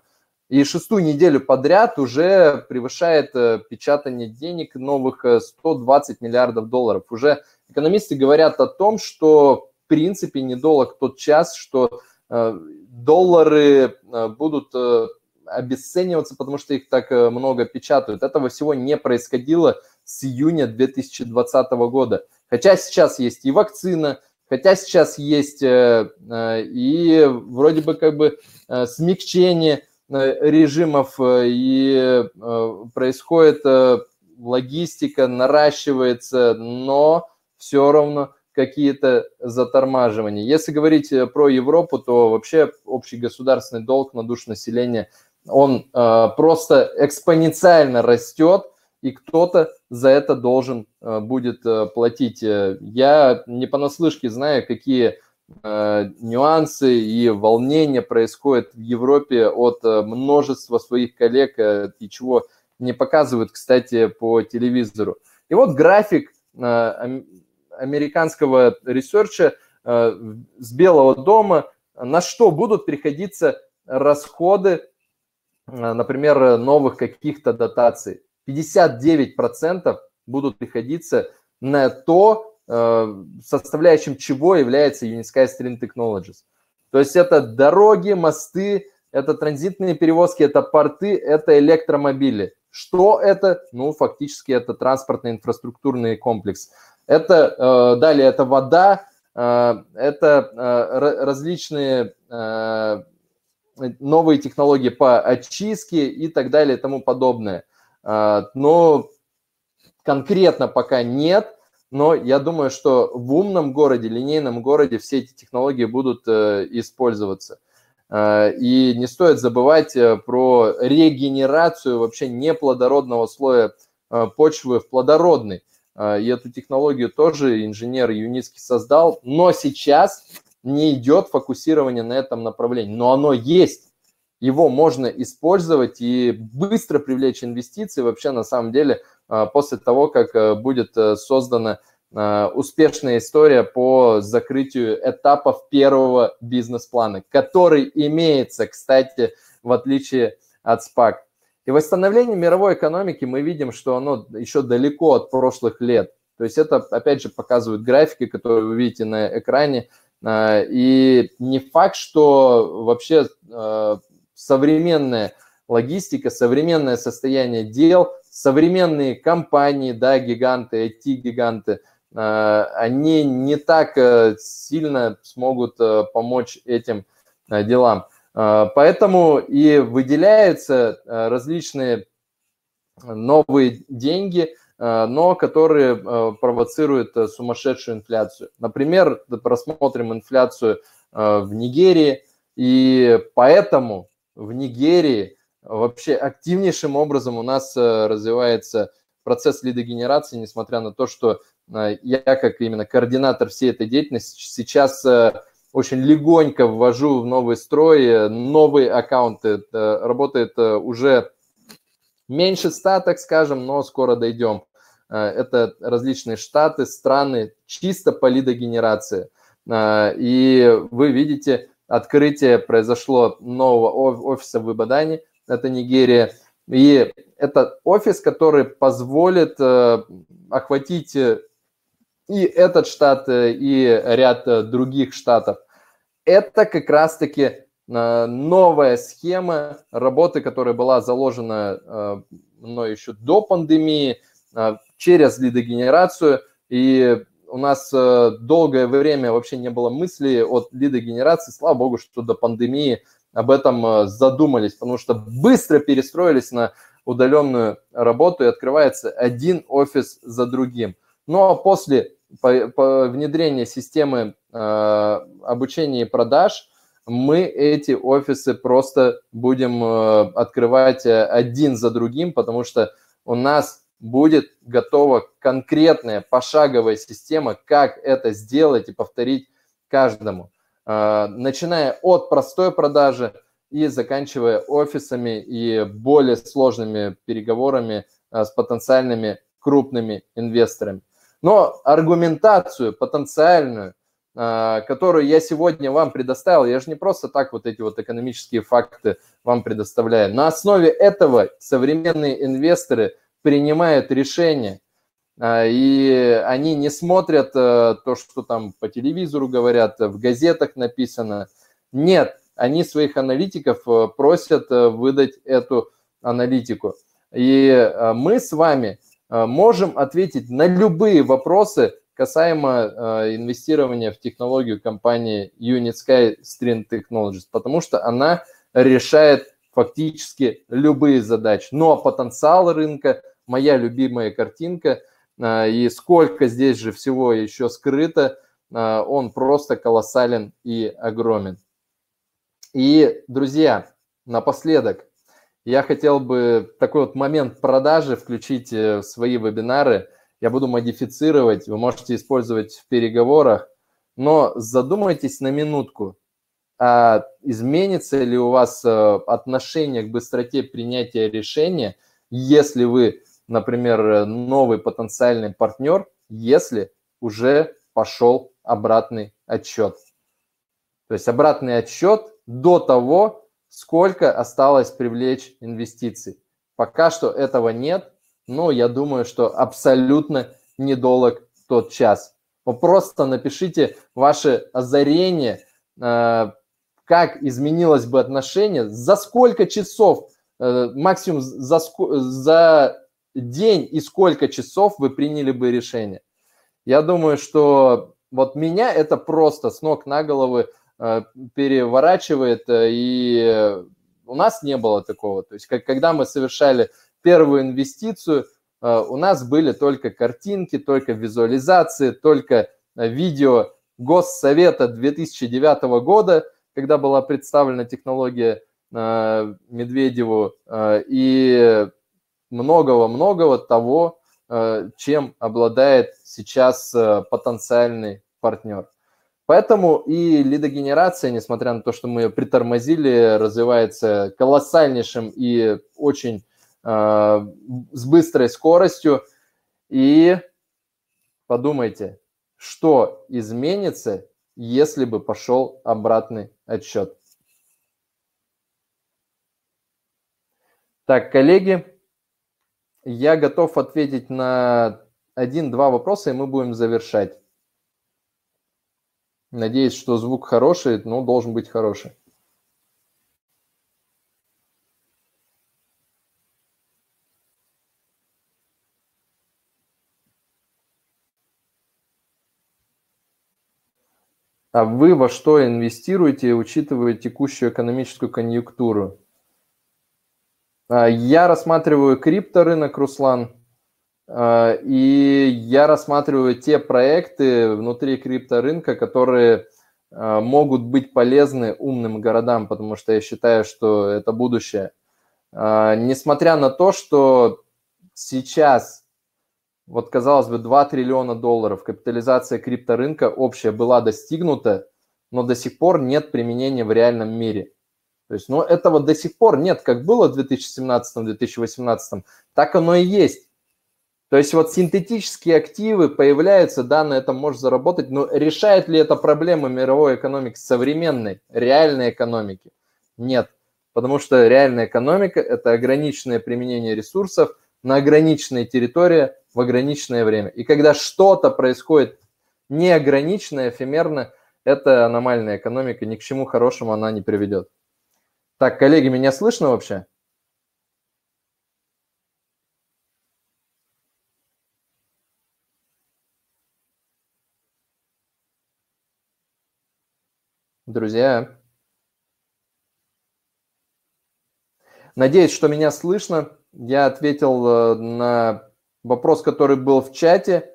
И шестую неделю подряд уже превышает печатание денег новых сто двадцать миллиардов долларов. Уже экономисты говорят о том, что в принципе недолг тот час, что доллары будут обесцениваться, потому что их так много печатают. Этого всего не происходило с июня две тысячи двадцатого года. Хотя сейчас есть и вакцина, хотя сейчас есть и вроде бы как бы смягчение режимов, и происходит логистика, наращивается, но все равно какие-то затормаживания. Если говорить про Европу, то вообще общий государственный долг на душу населения, он э, просто экспоненциально растет, и кто-то за это должен э, будет э, платить. Я не понаслышке знаю, какие э, нюансы и волнения происходят в Европе от э, множества своих коллег, э, и чего не показывают, кстати, по телевизору. И вот график э, американского ресерча э, с Белого дома, на что будут приходиться расходы, э, например, новых каких-то дотаций. пятьдесят девять процентов будут приходиться на то, э, составляющим чего является Unitsky Stream Technologies. То есть это дороги, мосты, это транзитные перевозки, это порты, это электромобили. Что это? Ну, фактически это транспортный инфраструктурный комплекс. Это, далее, это вода, это различные новые технологии по очистке и так далее и тому подобное. Но конкретно пока нет, но я думаю, что в умном городе, линейном городе все эти технологии будут использоваться. И не стоит забывать про регенерацию вообще неплодородного слоя почвы в плодородный. И эту технологию тоже инженер Юницкий создал, но сейчас не идет фокусирование на этом направлении. Но оно есть, его можно использовать и быстро привлечь инвестиции вообще на самом деле после того, как будет создана успешная история по закрытию этапов первого бизнес-плана, который имеется, кстати, в отличие от спак. И восстановление мировой экономики мы видим, что оно еще далеко от прошлых лет. То есть это, опять же, показывают графики, которые вы видите на экране. И не факт, что вообще современная логистика, современное состояние дел, современные компании, да, гиганты, ай ти-гиганты, они не так сильно смогут помочь этим делам. Поэтому и выделяются различные новые деньги, но которые провоцируют сумасшедшую инфляцию. Например, просмотрим инфляцию в Нигерии, и поэтому в Нигерии вообще активнейшим образом у нас развивается процесс лидогенерации, несмотря на то, что я, как именно координатор всей этой деятельности, сейчас очень легонько ввожу в новый строй новые аккаунты. Работает уже меньше ста, так скажем, но скоро дойдем. Это различные штаты, страны, чисто по лидогенерации. И вы видите, открытие произошло нового офиса в Ибадане, это Нигерия. И это офис, который позволит охватить и этот штат, и ряд других штатов. Это как раз-таки новая схема работы, которая была заложена мной еще до пандемии, через лидогенерацию. И у нас долгое время вообще не было мысли от лидогенерации. Слава богу, что до пандемии об этом задумались, потому что быстро перестроились на удаленную работу, и открывается один офис за другим. Но после внедрения системы обучения и продаж мы эти офисы просто будем открывать один за другим, потому что у нас будет готова конкретная пошаговая система, как это сделать и повторить каждому, начиная от простой продажи и заканчивая офисами и более сложными переговорами с потенциальными крупными инвесторами. Но аргументацию потенциальную, которую я сегодня вам предоставил, я же не просто так вот эти вот экономические факты вам предоставляю. На основе этого современные инвесторы принимают решения, и они не смотрят то, что там по телевизору говорят, в газетах написано. Нет, они своих аналитиков просят выдать эту аналитику. И мы с вами можем ответить на любые вопросы касаемо инвестирования в технологию компании Unitsky Stream Technologies, потому что она решает фактически любые задачи. Но потенциал рынка, моя любимая картинка, и сколько здесь же всего еще скрыто, он просто колоссален и огромен. И, друзья, напоследок, я хотел бы такой вот момент продажи включить в свои вебинары. Я буду модифицировать, вы можете использовать в переговорах, но задумайтесь на минутку, а изменится ли у вас отношение к быстроте принятия решения, если вы, например, новый потенциальный партнер, если уже пошел обратный отсчет. То есть обратный отсчет до того, сколько осталось привлечь инвестиций. Пока что этого нет. Но я думаю, что абсолютно недолг тот час. Вы просто напишите ваше озарение, как изменилось бы отношение, за сколько часов, максимум за, за день и сколько часов вы приняли бы решение. Я думаю, что вот меня это просто с ног на головы переворачивает, и у нас не было такого. То есть, когда мы совершали первую инвестицию, у нас были только картинки, только визуализации, только видео Госсовета две тысячи девятого года, когда была представлена технология Медведеву, и многого-многого того, чем обладает сейчас потенциальный партнер. Поэтому и лидогенерация, несмотря на то, что мы ее притормозили, развивается колоссальнейшим и очень с быстрой скоростью, и подумайте, что изменится, если бы пошел обратный отсчет. Так, коллеги, я готов ответить на один-два вопроса, и мы будем завершать. Надеюсь, что звук хороший, но должен быть хороший. А вы во что инвестируете, учитывая текущую экономическую конъюнктуру? Я рассматриваю крипторынок, Руслан, и я рассматриваю те проекты внутри крипторынка, которые могут быть полезны умным городам, потому что я считаю, что это будущее. Несмотря на то, что сейчас... Вот, казалось бы, два триллиона долларов капитализация крипторынка общая была достигнута, но до сих пор нет применения в реальном мире. То есть, ну, этого до сих пор нет, как было в две тысячи семнадцатом — две тысячи восемнадцатом, так оно и есть. То есть, вот синтетические активы появляются, да, на этом можно заработать, но решает ли это проблемы мировой экономики, современной, реальной экономики? Нет, потому что реальная экономика – это ограниченное применение ресурсов на ограниченной территории в ограниченное время. И когда что-то происходит неограниченно, эфемерно, это аномальная экономика, ни к чему хорошему она не приведет. Так, коллеги, меня слышно вообще? Друзья, надеюсь, что меня слышно. Я ответил на вопрос, который был в чате.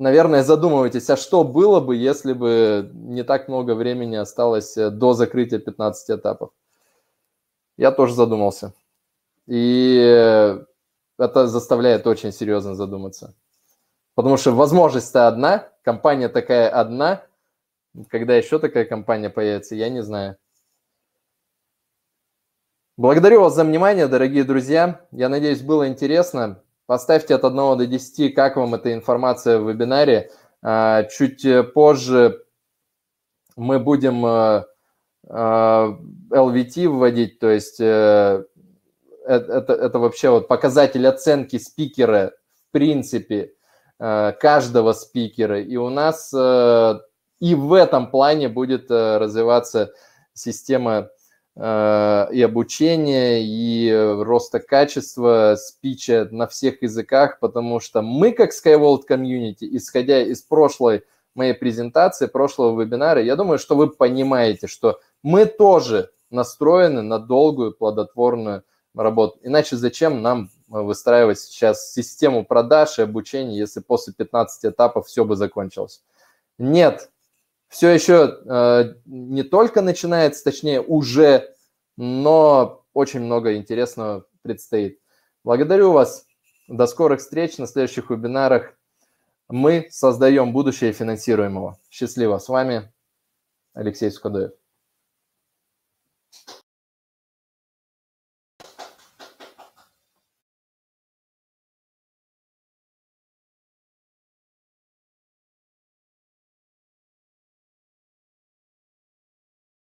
Наверное, задумывайтесь, а что было бы, если бы не так много времени осталось до закрытия пятнадцати этапов? Я тоже задумался. И это заставляет очень серьезно задуматься. Потому что возможность-то одна, компания такая одна. Когда еще такая компания появится, я не знаю. Благодарю вас за внимание, дорогие друзья. Я надеюсь, было интересно. Поставьте от одного до десяти, как вам эта информация в вебинаре. Чуть позже мы будем эл ви ти вводить, то есть это, это, это вообще вот показатель оценки спикера, в принципе, каждого спикера. И у нас и в этом плане будет развиваться система э, и обучения, и роста качества спича на всех языках, потому что мы, как Sky World Community, исходя из прошлой моей презентации, прошлого вебинара, я думаю, что вы понимаете, что мы тоже настроены на долгую плодотворную работу. Иначе зачем нам выстраивать сейчас систему продаж и обучения, если после пятнадцати этапов все бы закончилось? Нет, все еще э, не только начинается, точнее уже, но очень много интересного предстоит. Благодарю вас. До скорых встреч на следующих вебинарах. Мы создаем будущее финансируемого. Счастливо. С вами Алексей Суходоев.